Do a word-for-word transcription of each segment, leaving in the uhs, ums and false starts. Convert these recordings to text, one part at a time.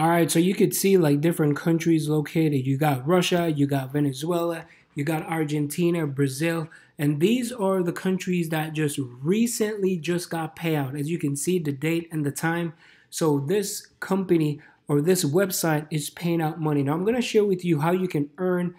All right, so you could see like different countries located. You got Russia, you got Venezuela, you got Argentina, Brazil, and these are the countries that just recently just got payout. As you can see the date and the time. So this company or this website is paying out money. Now I'm gonna share with you how you can earn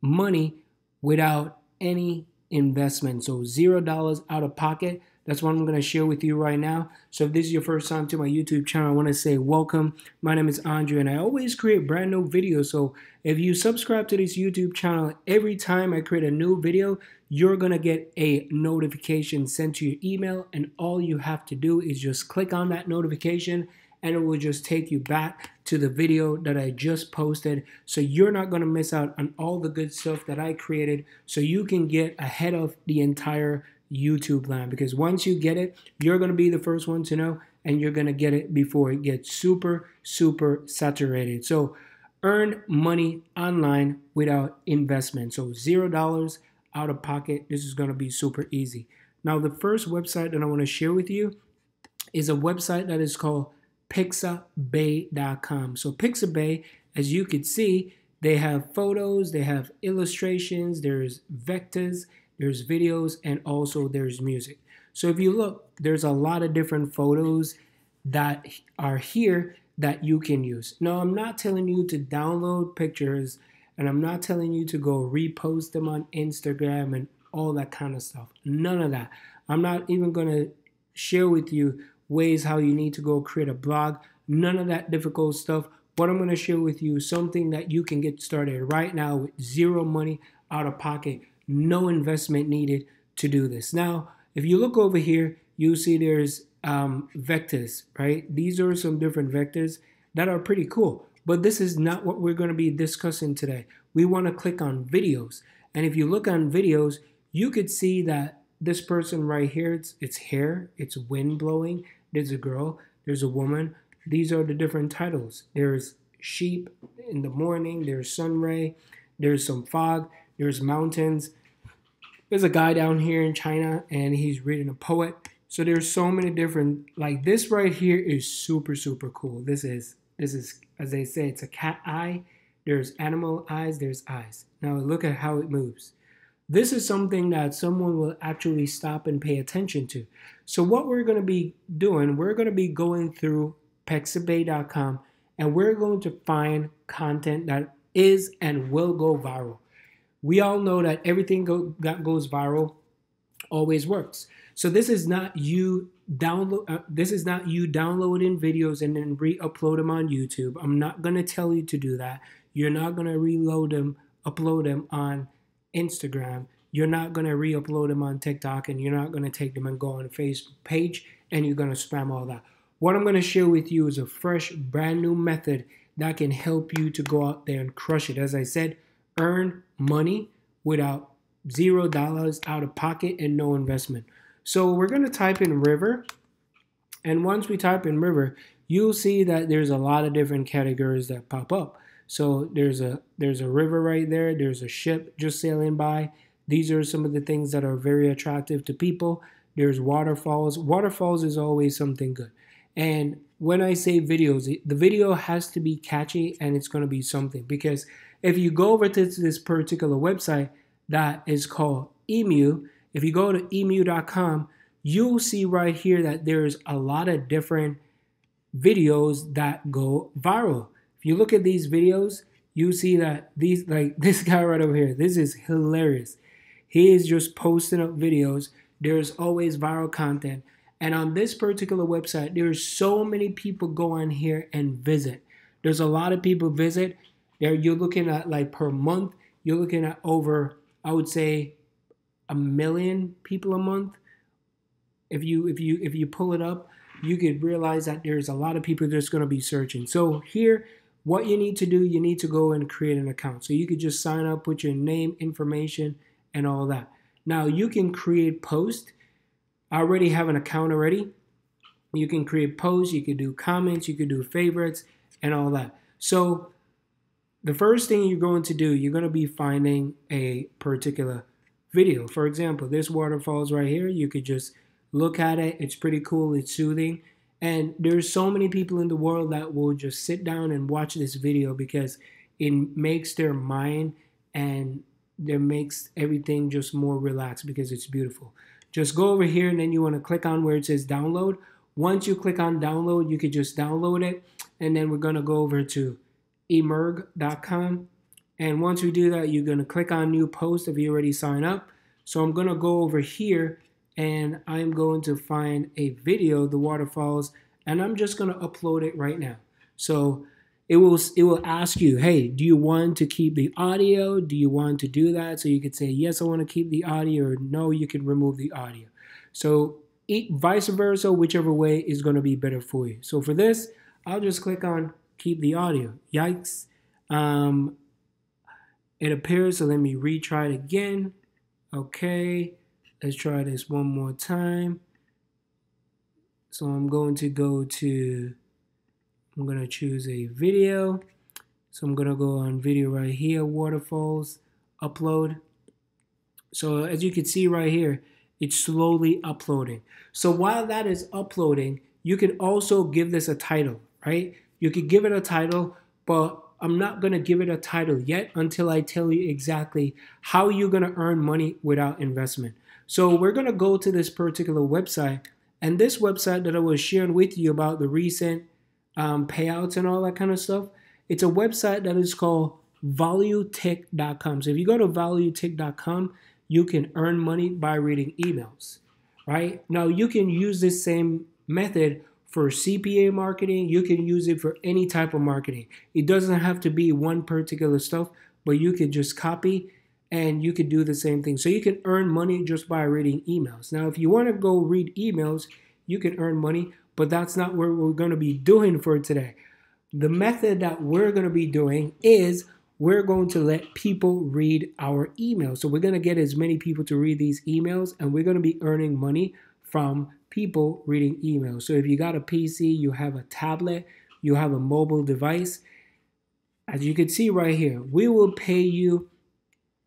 money without any investment. So zero dollars out of pocket. That's what I'm going to share with you right now. So if this is your first time to my YouTube channel, I want to say welcome. My name is Andre, and I always create brand new videos. So if you subscribe to this YouTube channel, every time I create a new video, you're going to get a notification sent to your email. And all you have to do is just click on that notification, and it will just take you back to the video that I just posted. So you're not going to miss out on all the good stuff that I created, so you can get ahead of the entire YouTube line, because once you get it, you're going to be the first one to know, and you're going to get it before it gets super super saturated. So earn money online without investment. So zero dollars out of pocket. This is going to be super easy. Now the first website that I want to share with you is a website that is called Pixabay dot com. So Pixabay, as you can see, they have photos, they have illustrations, there's vectors, there's videos, and also there's music. So if you look, there's a lot of different photos that are here that you can use. Now, I'm not telling you to download pictures, and I'm not telling you to go repost them on Instagram and all that kind of stuff. None of that. I'm not even going to share with you ways how you need to go create a blog. None of that difficult stuff. What I'm going to share with you is something that you can get started right now with zero money out of pocket. No investment needed to do this. Now, if you look over here, you see there's um, vectors, right? These are some different vectors that are pretty cool, but this is not what we're going to be discussing today. We want to click on videos. And if you look on videos, you could see that this person right here, it's, it's hair, it's wind blowing. There's a girl, there's a woman. These are the different titles. There's sheep in the morning, there's sun ray, there's some fog, there's mountains. There's a guy down here in China, and he's reading a poet. So there's so many different, like this right here is super, super cool. This is, this is, as they say, it's a cat eye. There's animal eyes, there's eyes. Now look at how it moves. This is something that someone will actually stop and pay attention to. So what we're going to be doing, we're going to be going through Pexabay dot com, and we're going to find content that is and will go viral. We all know that everything go, that goes viral always works. So this is not you download. Uh, this is not you downloading videos and then re-upload them on YouTube. I'm not gonna tell you to do that. You're not gonna reload them, upload them on Instagram. You're not gonna re-upload them on TikTok, and you're not gonna take them and go on a Facebook page and you're gonna spam all that. What I'm gonna share with you is a fresh, brand new method that can help you to go out there and crush it. As I said, earn money without zero dollars out of pocket and no investment. So we're going to type in river, and once we type in river, you'll see that there's a lot of different categories that pop up. So there's a there's a river right there, there's a ship just sailing by. These are some of the things that are very attractive to people. There's waterfalls. Waterfalls is always something good. And when I say videos, the video has to be catchy, and it's going to be something, because if you go over to this particular website that is called Emu, if you go to emu dot com, you'll see right here that there's a lot of different videos that go viral. If you look at these videos, you see that these, like this guy right over here, this is hilarious. He is just posting up videos. There's always viral content. And on this particular website, there's so many people go on here and visit. There's a lot of people visit. There, you're looking at like per month, you're looking at over, I would say, a million people a month. If you if you if you pull it up, you could realize that there's a lot of people that's going to be searching. So here, what you need to do, you need to go and create an account. So you could just sign up, put your name, information, and all that. Now you can create posts. I already have an account already. You can create posts, you could do comments, you could do favorites, and all that. So the first thing you're going to do, you're going to be finding a particular video. For example, this waterfall's right here. You could just look at it. It's pretty cool. It's soothing. And there's so many people in the world that will just sit down and watch this video because it makes their mind and it makes everything just more relaxed because it's beautiful. Just go over here and then you want to click on where it says download. Once you click on download, you could just download it. And then we're going to go over to emerg dot com. And once we do that, you're going to click on new post if you already signed up. So I'm going to go over here and I'm going to find a video, the waterfalls, and I'm just going to upload it right now. So it will, it will ask you, hey, do you want to keep the audio? Do you want to do that? So you could say, yes, I want to keep the audio, or no, you can remove the audio. So vice versa, whichever way is going to be better for you. So for this, I'll just click on keep the audio. Yikes. Um, it appears, so let me retry it again. Okay, let's try this one more time. So I'm going to go to, I'm going to choose a video. So I'm going to go on video right here, waterfalls, upload. So as you can see right here, it's slowly uploading. So while that is uploading, you can also give this a title, right? You could give it a title, but I'm not going to give it a title yet until I tell you exactly how you're going to earn money without investment. So we're going to go to this particular website, and this website that I was sharing with you about the recent um, payouts and all that kind of stuff, it's a website that is called Valuetick dot com. So if you go to Valuetick dot com, you can earn money by reading emails, right? Now you can use this same method for C P A marketing. You can use it for any type of marketing. It doesn't have to be one particular stuff, but you could just copy and you could do the same thing. So you can earn money just by reading emails. Now, if you want to go read emails, you can earn money, but that's not what we're going to be doing for today. The method that we're going to be doing is we're going to let people read our emails. So we're going to get as many people to read these emails, and we're going to be earning money from people reading emails. So if you got a P C, you have a tablet, you have a mobile device, as you can see right here, we will pay you,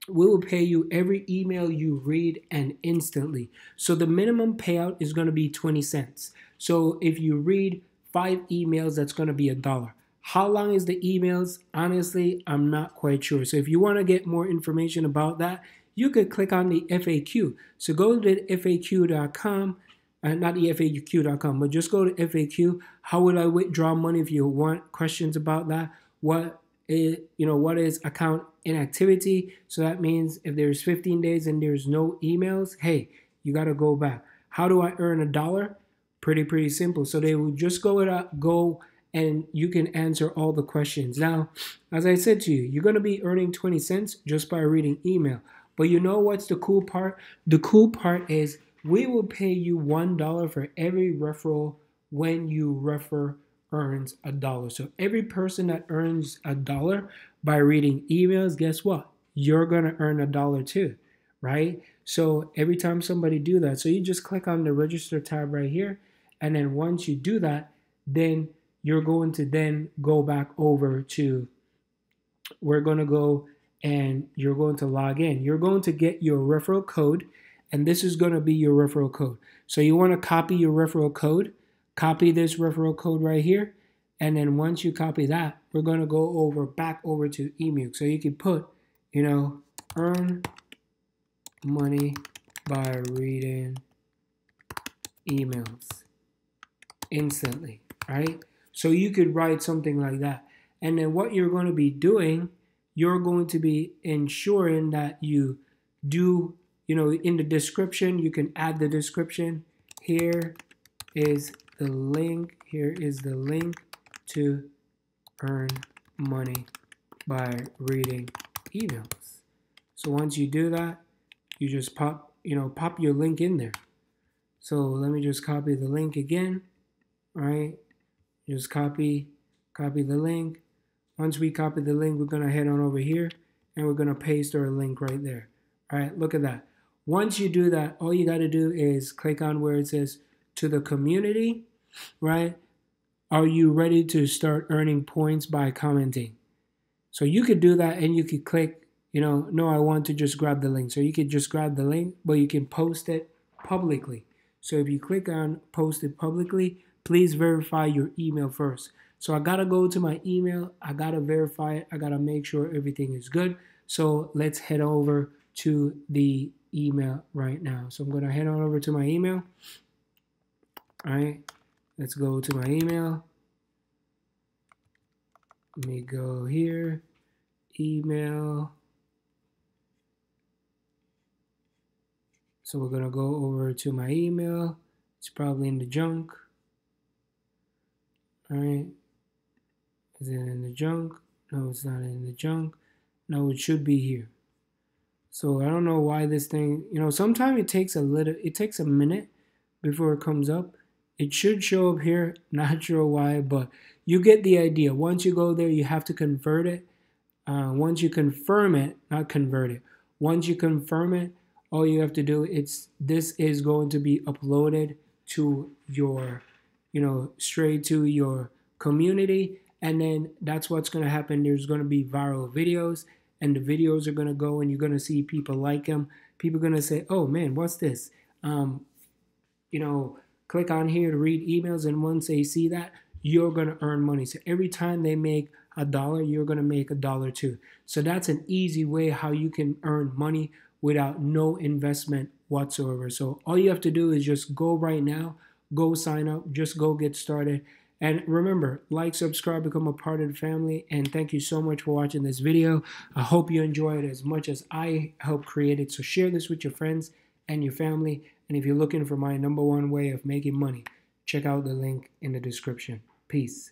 we will pay you every email you read and instantly. So the minimum payout is going to be twenty cents. So if you read five emails, that's going to be a dollar. How long is the emails? Honestly, I'm not quite sure. So if you want to get more information about that, you could click on the F A Q. So go to F A Q dot com. Uh, not the F A Q dot com, but just go to F A Q. How would I withdraw money? If you want questions about that, what is, you know, what is account inactivity? So that means if there's fifteen days and there's no emails, hey, you got to go back. How do I earn a dollar? Pretty, pretty simple. So they will just go it up, go, and you can answer all the questions. Now, as I said to you, you're going to be earning twenty cents just by reading email. But you know what's the cool part? The cool part is we will pay you one dollar for every referral when you refer earns a dollar. So every person that earns a dollar by reading emails, guess what? You're going to earn a dollar too, right? So every time somebody do that, so you just click on the register tab right here. And then once you do that, then you're going to then go back over to, we're going to go and you're going to log in. You're going to get your referral code. And this is going to be your referral code. So you want to copy your referral code, copy this referral code right here. And then once you copy that, we're going to go over back over to Emu. So you can put, you know, earn money by reading emails instantly, right? So you could write something like that. And then what you're going to be doing, you're going to be ensuring that you do, you know, in the description, you can add the description. Here is the link. Here is the link to earn money by reading emails. So once you do that, you just pop, you know, pop your link in there. So let me just copy the link again. All right, just copy, copy the link. Once we copy the link, we're gonna head on over here and we're gonna paste our link right there. All right, look at that. Once you do that, all you got to do is click on where it says to the community, right? Are you ready to start earning points by commenting? So you could do that and you could click, you know, no, I want to just grab the link. So you could just grab the link, but you can post it publicly. So if you click on post it publicly, please verify your email first. So I gotta go to my email, I gotta verify it, I gotta make sure everything is good. So let's head over to the email right now. So I'm gonna head on over to my email. All right, let's go to my email. Let me go here, email. So we're gonna go over to my email. It's probably in the junk. All right, is it in the junk? No, it's not in the junk. No, it should be here. So I don't know why this thing, you know, sometimes it takes a little, it takes a minute before it comes up. It should show up here, not sure why, but you get the idea. Once you go there, you have to convert it. Uh, once you confirm it, not convert it. Once you confirm it, all you have to do, it's, this is going to be uploaded to your, you know, straight to your community. And then that's what's going to happen. There's going to be viral videos, and the videos are going to go, and you're going to see people like them. People are going to say, oh man, what's this? Um, you know, click on here to read emails. And once they see that, you're going to earn money. So every time they make a dollar, you're going to make a dollar too. So that's an easy way how you can earn money without no investment whatsoever. So all you have to do is just go right now, go sign up, just go get started. And remember, like, subscribe, become a part of the family. And thank you so much for watching this video. I hope you enjoy it as much as I helped create it. So share this with your friends and your family. And if you're looking for my number one way of making money, check out the link in the description. Peace.